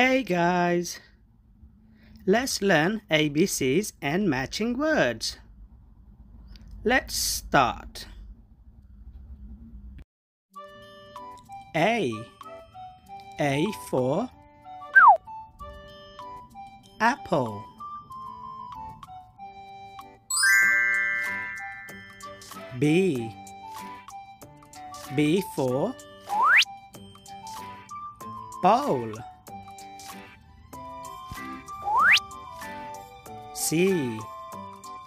Hey guys, let's learn ABCs and matching words. Let's start. A for apple. B for bowl.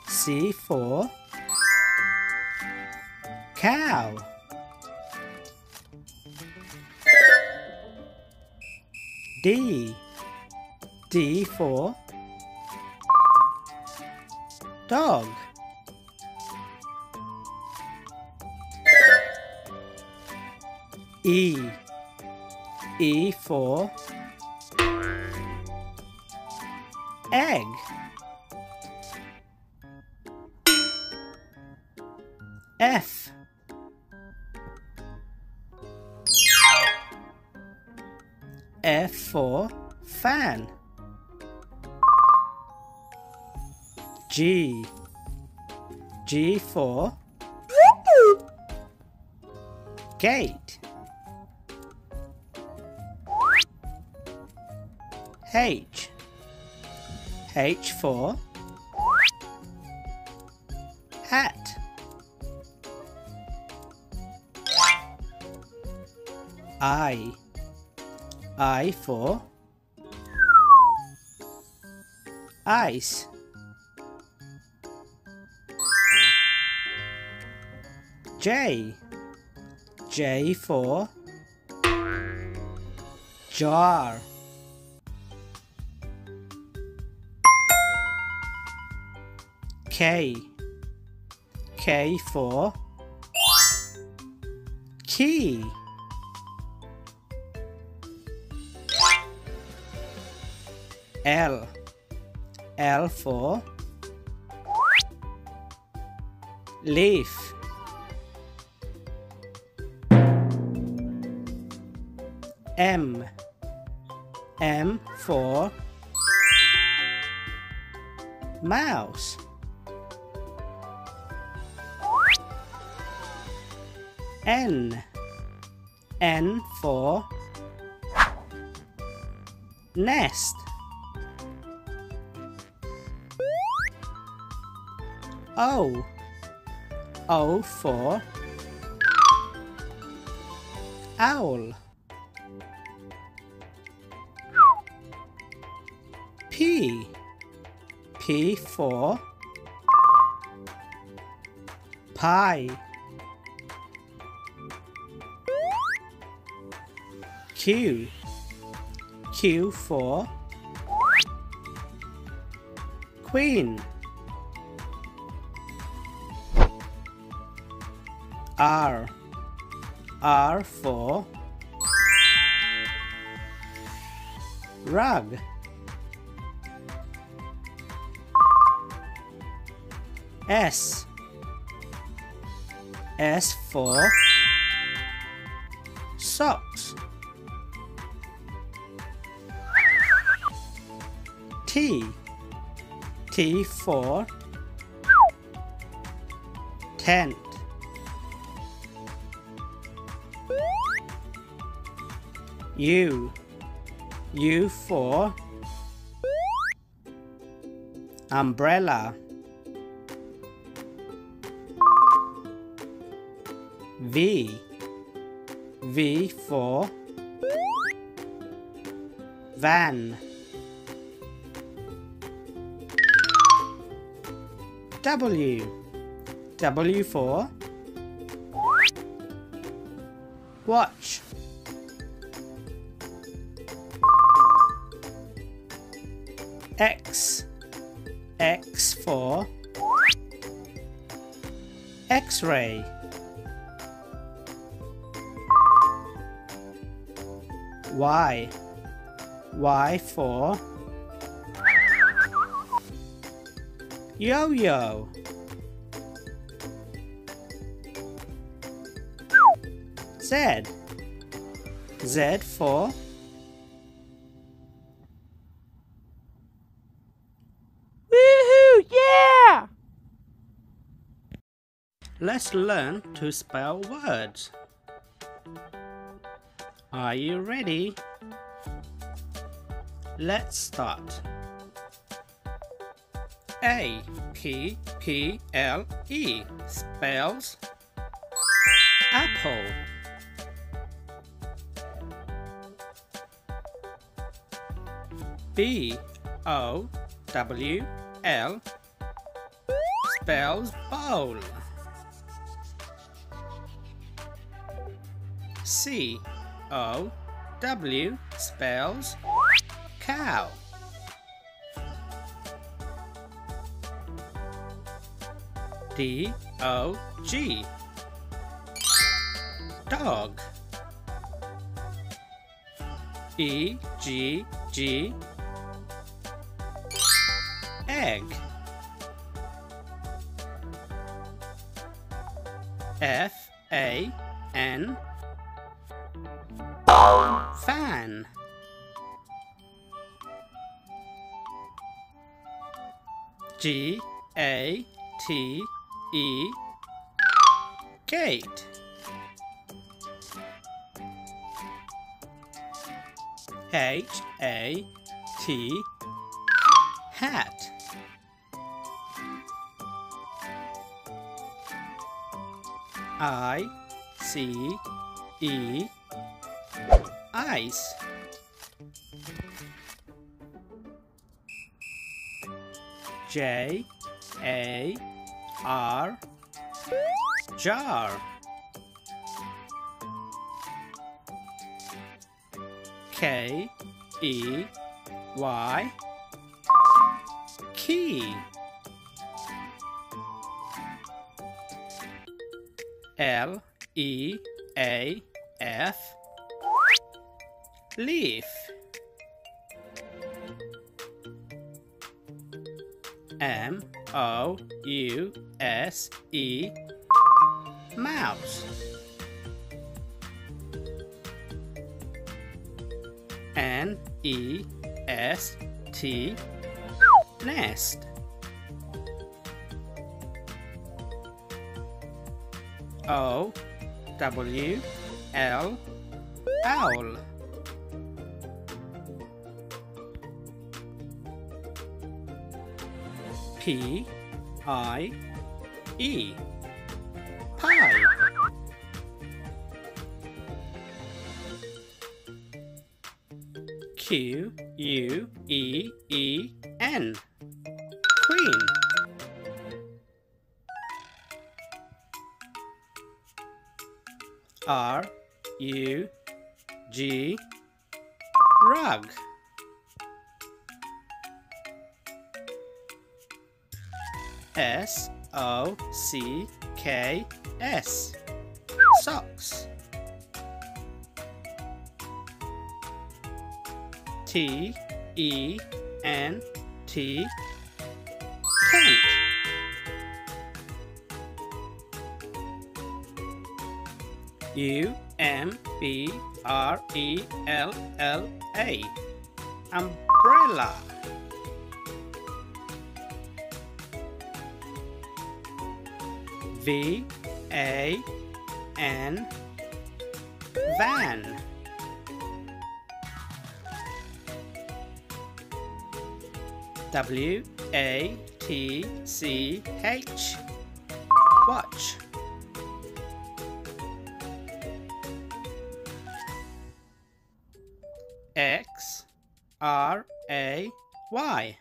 C for cow. D for dog. E for egg. F for fan. G for gate. H for hat. I for ice. J for jar. K for key. L for leaf. M for mouse. N for nest. O for owl. P for pie. Q for queen. R for rug. S for socks. T for tent. U for umbrella. V for van. W for watch. X for X-ray. Y for yo-yo. Z for Let's learn to spell words. Are you ready? Let's start. A-P-P-L-E spells apple. B-O-W-L spells bowl. C-O-W spells cow. D-O-G dog. E-G-G egg. F-A-N fan. G-A-T-E gate. H-A-T hat. I-C-E ice. J-A-R jar. K-E-Y key. L-E-A-F leaf. M-O-U-S-E mouse. N-E-S-T nest. O-W-L owl. P-I-E pie. Q-U-E-E-N queen. R-U-G rug. S-O-C-K-S socks. T-E-N-T tent. U-M-B-R-E-L-L-A umbrella. V-A-N van. W-A-T-C-H watch. X-R-A-Y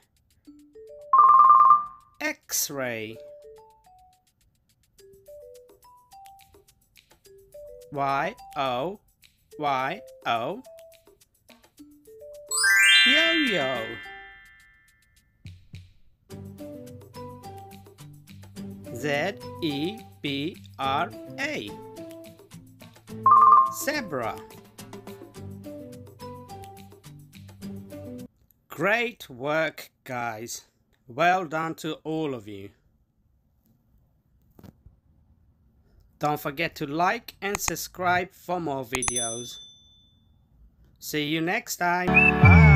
X-ray. Y-O-Y-O yo-yo. Z-E-B-R-A zebra. Great work, guys. Well done to all of you. Don't forget to like and subscribe for more videos. See you next time. Bye.